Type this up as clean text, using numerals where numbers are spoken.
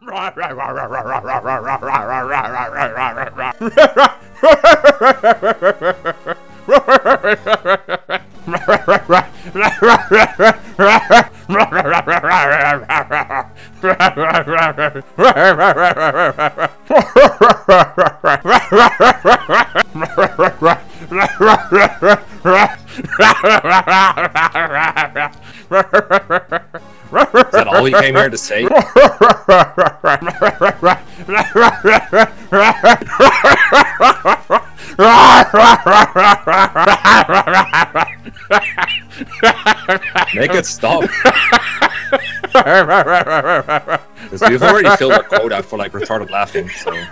Is that all you came here to say? Make it stop. Because we've already filled our quota for like retarded laughing, so.